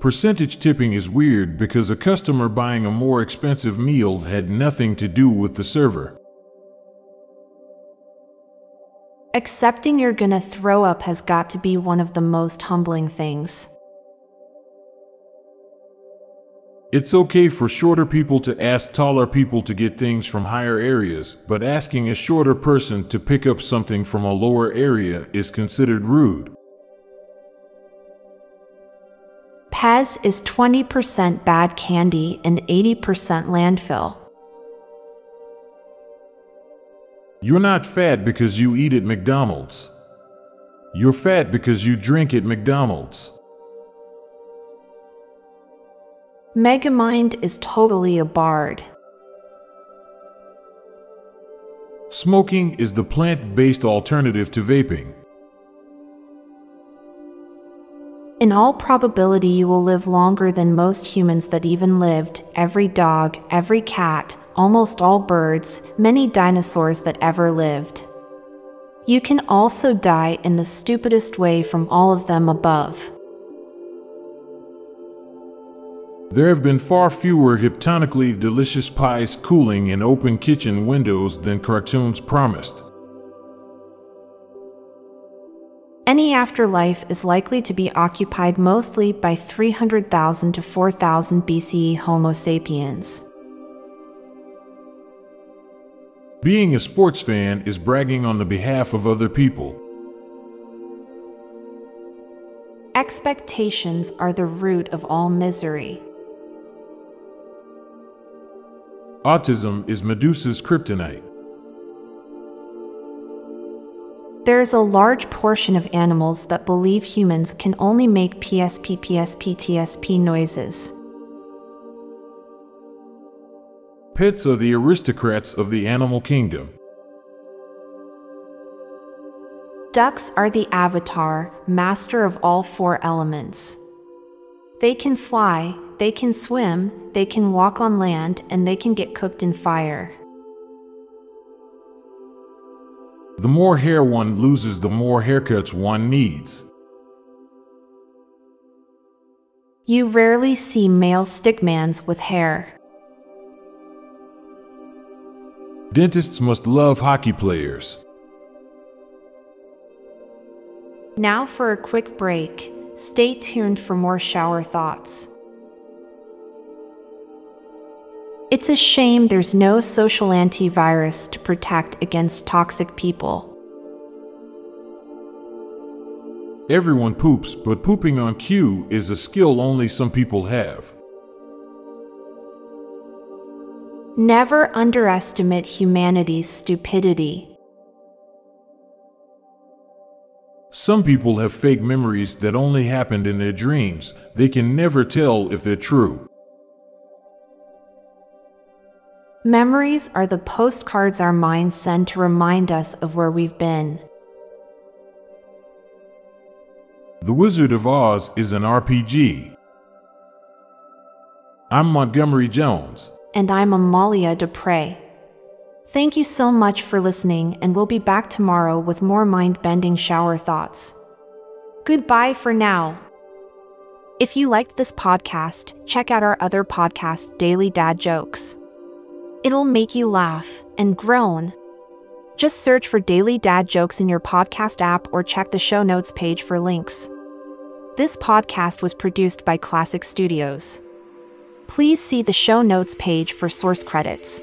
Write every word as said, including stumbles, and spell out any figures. Percentage tipping is weird because a customer buying a more expensive meal had nothing to do with the server. Accepting you're gonna throw up has got to be one of the most humbling things. It's okay for shorter people to ask taller people to get things from higher areas, but asking a shorter person to pick up something from a lower area is considered rude. Pez is twenty percent bad candy and eighty percent landfill. You're not fat because you eat at McDonald's. You're fat because you drink at McDonald's. Megamind is totally a bard. Smoking is the plant-based alternative to vaping. In all probability, you will live longer than most humans that even lived, every dog, every cat, almost all birds, many dinosaurs that ever lived. You can also die in the stupidest way from all of them above. There have been far fewer hypnotically delicious pies cooling in open kitchen windows than cartoons promised. Any afterlife is likely to be occupied mostly by three hundred thousand to four thousand B C E Homo sapiens. Being a sports fan is bragging on the behalf of other people. Expectations are the root of all misery. Autism is Medusa's kryptonite. There is a large portion of animals that believe humans can only make P S P P S P T S P noises. Pets are the aristocrats of the animal kingdom. Ducks are the avatar, master of all four elements. They can fly, they can swim, they can walk on land, and they can get cooked in fire. The more hair one loses, the more haircuts one needs. You rarely see male stickmans with hair. Dentists must love hockey players. Now for a quick break. Stay tuned for more shower thoughts. It's a shame there's no social antivirus to protect against toxic people. Everyone poops, but pooping on cue is a skill only some people have. Never underestimate humanity's stupidity. Some people have fake memories that only happened in their dreams. They can never tell if they're true. Memories are the postcards our minds send to remind us of where we've been. The Wizard of Oz is an R P G. I'm Montgomery Jones. And I'm Amalia Dupre. Thank you so much for listening, and we'll be back tomorrow with more mind-bending shower thoughts. Goodbye for now. If you liked this podcast, check out our other podcast, Daily Dad Jokes. It'll make you laugh and groan. Just search for Daily Dad Jokes in your podcast app or check the show notes page for links. This podcast was produced by Klassic Studios. Please see the show notes page for source credits.